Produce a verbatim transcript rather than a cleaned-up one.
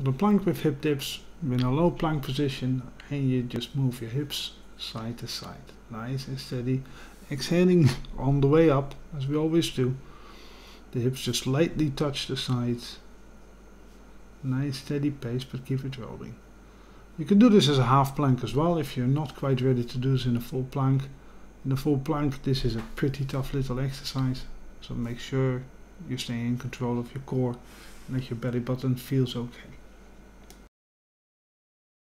the plank with hip dips, in a low plank position, and you just move your hips side to side, nice and steady, exhaling on the way up, as we always do. The hips just lightly touch the sides, nice steady pace, but keep it rolling. You can do this as a half plank as well, if you're not quite ready to do this in a full plank. In a full plank, this is a pretty tough little exercise, so make sure you stay in control of your core and that your belly button feels okay.